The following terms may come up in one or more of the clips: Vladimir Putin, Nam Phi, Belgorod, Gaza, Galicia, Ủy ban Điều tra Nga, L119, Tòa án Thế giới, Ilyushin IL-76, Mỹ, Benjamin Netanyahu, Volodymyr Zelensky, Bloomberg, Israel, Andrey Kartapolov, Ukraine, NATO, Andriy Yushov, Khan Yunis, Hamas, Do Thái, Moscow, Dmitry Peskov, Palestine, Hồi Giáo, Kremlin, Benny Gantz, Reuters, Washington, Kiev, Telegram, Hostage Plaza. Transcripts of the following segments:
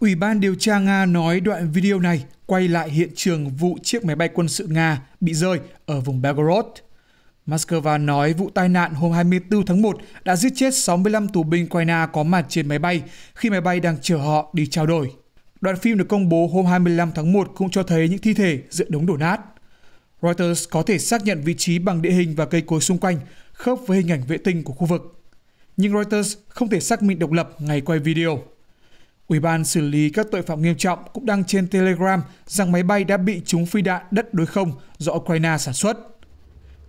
Ủy ban điều tra Nga nói đoạn video này quay lại hiện trường vụ chiếc máy bay quân sự Nga bị rơi ở vùng Belgorod. Moscow nói vụ tai nạn hôm 24 tháng 1 đã giết chết 65 tù binh Ukraine có mặt trên máy bay khi máy bay đang chở họ đi trao đổi. Đoạn phim được công bố hôm 25 tháng 1 cũng cho thấy những thi thể giữa đống đổ nát. Reuters có thể xác nhận vị trí bằng địa hình và cây cối xung quanh, khớp với hình ảnh vệ tinh của khu vực. Nhưng Reuters không thể xác minh độc lập ngày quay video. Ủy ban xử lý các tội phạm nghiêm trọng cũng đăng trên Telegram rằng máy bay đã bị trúng phi đạn đất đối không do Ukraine sản xuất.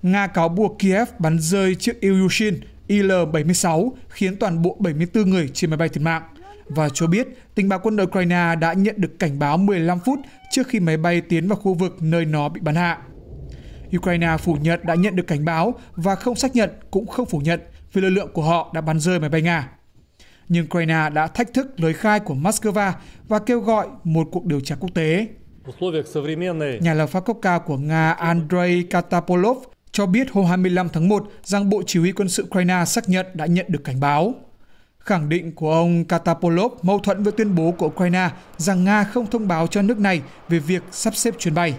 Nga cáo buộc Kiev bắn rơi chiếc Ilyushin IL-76 khiến toàn bộ 74 người trên máy bay thiệt mạng và cho biết tình báo quân đội Ukraine đã nhận được cảnh báo 15 phút trước khi máy bay tiến vào khu vực nơi nó bị bắn hạ. Ukraine phủ nhận đã nhận được cảnh báo và không xác nhận cũng không phủ nhận vì lực lượng của họ đã bắn rơi máy bay Nga. Nhưng Ukraine đã thách thức lời khai của Moscow và kêu gọi một cuộc điều tra quốc tế. Nhà lập pháp cấp cao của Nga Andrey Kartapolov cho biết hôm 25 tháng 1 rằng Bộ Chỉ huy Quân sự Ukraine xác nhận đã nhận được cảnh báo. Khẳng định của ông Kartapolov mâu thuẫn với tuyên bố của Ukraine rằng Nga không thông báo cho nước này về việc sắp xếp chuyến bay.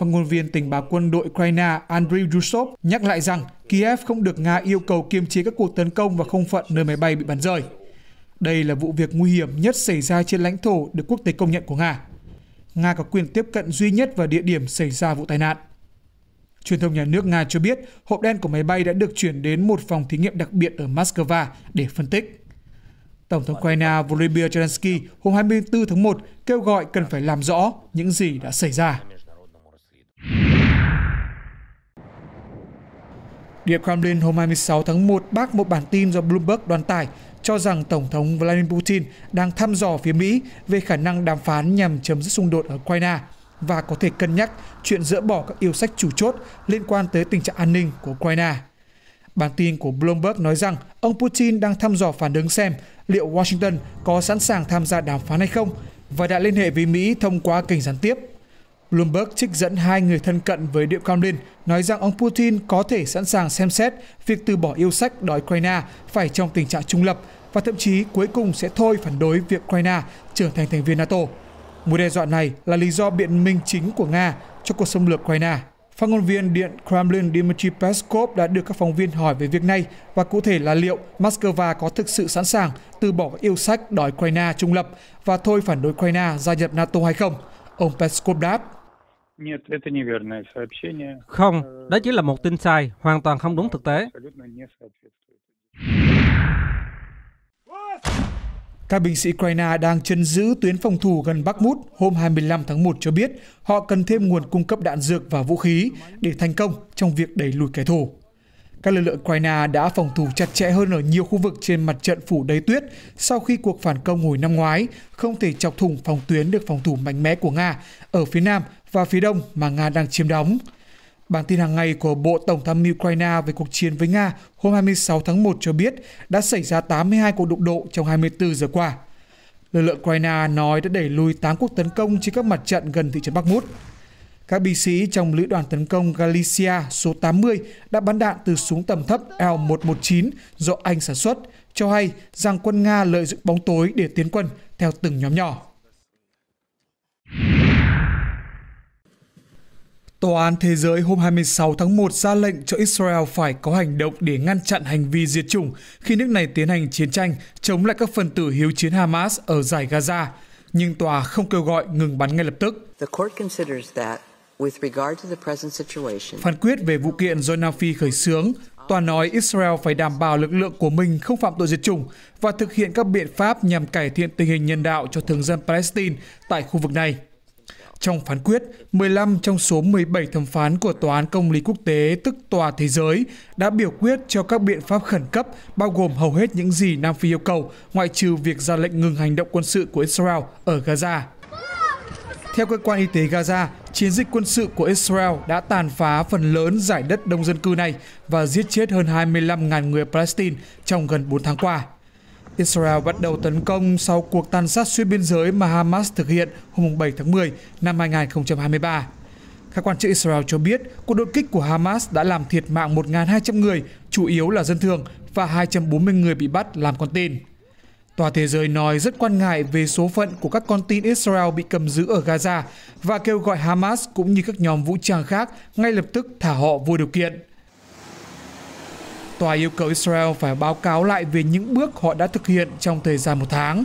Phát ngôn viên tình báo quân đội Ukraine Andriy Yushov nhắc lại rằng Kiev không được Nga yêu cầu kiềm chế các cuộc tấn công vào không phận nơi máy bay bị bắn rơi. Đây là vụ việc nguy hiểm nhất xảy ra trên lãnh thổ được quốc tế công nhận của Nga. Nga có quyền tiếp cận duy nhất vào địa điểm xảy ra vụ tai nạn. Truyền thông nhà nước Nga cho biết hộp đen của máy bay đã được chuyển đến một phòng thí nghiệm đặc biệt ở Moscow để phân tích. Tổng thống Ukraine Volodymyr Zelensky hôm 24 tháng 1 kêu gọi cần phải làm rõ những gì đã xảy ra. Điện Kremlin hôm 26 tháng 1 bác một bản tin do Bloomberg đăng tải cho rằng Tổng thống Vladimir Putin đang thăm dò phía Mỹ về khả năng đàm phán nhằm chấm dứt xung đột ở Ukraine và có thể cân nhắc chuyện dỡ bỏ các yêu sách chủ chốt liên quan tới tình trạng an ninh của Ukraine. Bản tin của Bloomberg nói rằng ông Putin đang thăm dò phản ứng xem liệu Washington có sẵn sàng tham gia đàm phán hay không và đã liên hệ với Mỹ thông qua kênh gián tiếp. Bloomberg trích dẫn hai người thân cận với Điện Kremlin nói rằng ông Putin có thể sẵn sàng xem xét việc từ bỏ yêu sách đòi Ukraine phải trong tình trạng trung lập và thậm chí cuối cùng sẽ thôi phản đối việc Ukraine trở thành thành viên NATO. Mối đe dọa này là lý do biện minh chính của Nga cho cuộc xâm lược Ukraine. Phát ngôn viên Điện Kremlin Dmitry Peskov đã được các phóng viên hỏi về việc này và cụ thể là liệu Moscow có thực sự sẵn sàng từ bỏ các yêu sách đòi Ukraine trung lập và thôi phản đối Ukraine gia nhập NATO hay không. Ông Peskov đáp: "Không, đó chỉ là một tin sai, hoàn toàn không đúng thực tế." Các binh sĩ Ukraine đang trấn giữ tuyến phòng thủ gần Bakhmut hôm 25 tháng 1 cho biết họ cần thêm nguồn cung cấp đạn dược và vũ khí để thành công trong việc đẩy lùi kẻ thù. Các lực lượng Ukraine đã phòng thủ chặt chẽ hơn ở nhiều khu vực trên mặt trận phủ đầy tuyết sau khi cuộc phản công hồi năm ngoái không thể chọc thủng phòng tuyến được phòng thủ mạnh mẽ của Nga ở phía nam và phía đông mà Nga đang chiếm đóng. Bản tin hàng ngày của Bộ Tổng tham mưu Ukraine về cuộc chiến với Nga hôm 26 tháng 1 cho biết đã xảy ra 82 cuộc đụng độ trong 24 giờ qua. Lực lượng Ukraine nói đã đẩy lùi 8 cuộc tấn công trên các mặt trận gần thị trấn Bakhmut. Các binh sĩ trong lữ đoàn tấn công Galicia số 80 đã bắn đạn từ súng tầm thấp L119 do Anh sản xuất, cho hay rằng quân Nga lợi dụng bóng tối để tiến quân theo từng nhóm nhỏ. Tòa án Thế giới hôm 26 tháng 1 ra lệnh cho Israel phải có hành động để ngăn chặn hành vi diệt chủng khi nước này tiến hành chiến tranh chống lại các phần tử hiếu chiến Hamas ở dải Gaza, nhưng tòa không kêu gọi ngừng bắn ngay lập tức. Phán quyết về vụ kiện do Nam Phi khởi xướng, tòa nói Israel phải đảm bảo lực lượng của mình không phạm tội diệt chủng và thực hiện các biện pháp nhằm cải thiện tình hình nhân đạo cho thường dân Palestine tại khu vực này. Trong phán quyết, 15 trong số 17 thẩm phán của Tòa án Công lý Quốc tế, tức Tòa Thế giới, đã biểu quyết cho các biện pháp khẩn cấp, bao gồm hầu hết những gì Nam Phi yêu cầu, ngoại trừ việc ra lệnh ngừng hành động quân sự của Israel ở Gaza. Theo cơ quan y tế Gaza, chiến dịch quân sự của Israel đã tàn phá phần lớn giải đất đông dân cư này và giết chết hơn 25.000 người Palestine trong gần 4 tháng qua. Israel bắt đầu tấn công sau cuộc tàn sát xuyên biên giới mà Hamas thực hiện hôm 7 tháng 10 năm 2023. Các quan chức Israel cho biết cuộc đột kích của Hamas đã làm thiệt mạng 1.200 người, chủ yếu là dân thường, và 240 người bị bắt làm con tin. Tòa Thế giới nói rất quan ngại về số phận của các con tin Israel bị cầm giữ ở Gaza và kêu gọi Hamas cũng như các nhóm vũ trang khác ngay lập tức thả họ vô điều kiện. Tòa yêu cầu Israel phải báo cáo lại về những bước họ đã thực hiện trong thời gian một tháng.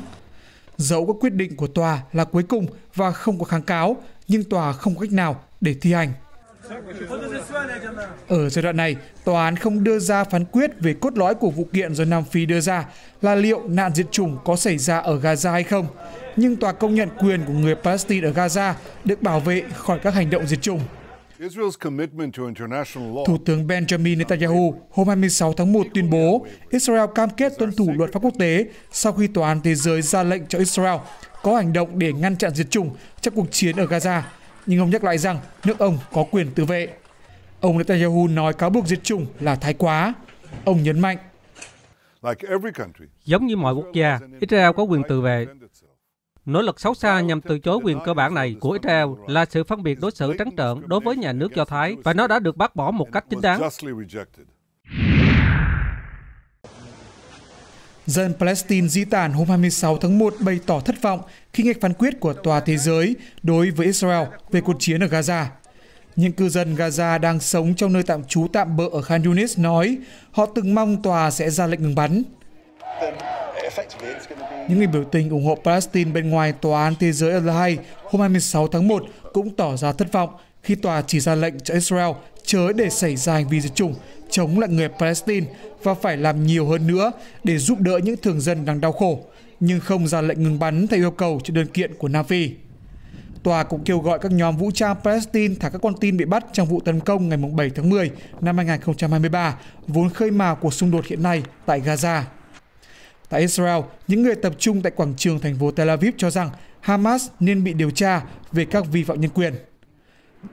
Dẫu các quyết định của tòa là cuối cùng và không có kháng cáo, nhưng tòa không có cách nào để thi hành. Ở giai đoạn này, tòa án không đưa ra phán quyết về cốt lõi của vụ kiện do Nam Phi đưa ra là liệu nạn diệt chủng có xảy ra ở Gaza hay không, nhưng tòa công nhận quyền của người Palestine ở Gaza được bảo vệ khỏi các hành động diệt chủng. Thủ tướng Benjamin Netanyahu hôm 26 tháng 1 tuyên bố Israel cam kết tuân thủ luật pháp quốc tế sau khi Tòa án Thế giới ra lệnh cho Israel có hành động để ngăn chặn diệt chủng trong cuộc chiến ở Gaza, nhưng ông nhắc lại rằng nước ông có quyền tự vệ. Ông Netanyahu nói cáo buộc diệt chủng là thái quá. Ông nhấn mạnh, giống như mọi quốc gia, Israel có quyền tự vệ. Nỗ lực xấu xa nhằm từ chối quyền cơ bản này của Israel là sự phân biệt đối xử trắng trợn đối với nhà nước Do Thái và nó đã được bác bỏ một cách chính đáng. Dân Palestine di tản hôm 26 tháng 1 bày tỏ thất vọng khi nghe phán quyết của Tòa Thế giới đối với Israel về cuộc chiến ở Gaza. Những cư dân Gaza đang sống trong nơi tạm trú tạm bợ ở Khan Yunis nói họ từng mong tòa sẽ ra lệnh ngừng bắn. Những người biểu tình ủng hộ Palestine bên ngoài Tòa án Thế giới L2 hôm 26 tháng 1 cũng tỏ ra thất vọng khi tòa chỉ ra lệnh cho Israel chớ để xảy ra hành vi diệt chủng chống lại người Palestine và phải làm nhiều hơn nữa để giúp đỡ những thường dân đang đau khổ, nhưng không ra lệnh ngừng bắn theo yêu cầu trên đơn kiện của Nam Phi. Tòa cũng kêu gọi các nhóm vũ trang Palestine thả các con tin bị bắt trong vụ tấn công ngày 7 tháng 10 năm 2023, vốn khơi mào cuộc xung đột hiện nay tại Gaza. Tại Israel, những người tập trung tại quảng trường thành phố Tel Aviv cho rằng Hamas nên bị điều tra về các vi phạm nhân quyền.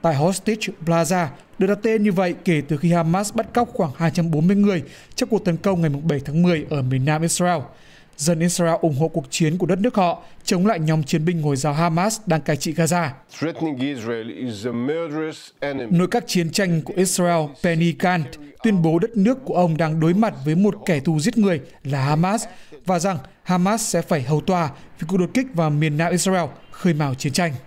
Tại Hostage Plaza, được đặt tên như vậy kể từ khi Hamas bắt cóc khoảng 240 người trong cuộc tấn công ngày 7 tháng 10 ở miền nam Israel. Dân Israel ủng hộ cuộc chiến của đất nước họ chống lại nhóm chiến binh Hồi giáo Hamas đang cai trị Gaza. Nội các chiến tranh của Israel Benny Gantz tuyên bố đất nước của ông đang đối mặt với một kẻ thù giết người là Hamas và rằng Hamas sẽ phải hầu tòa vì cuộc đột kích vào miền nam Israel khơi mào chiến tranh.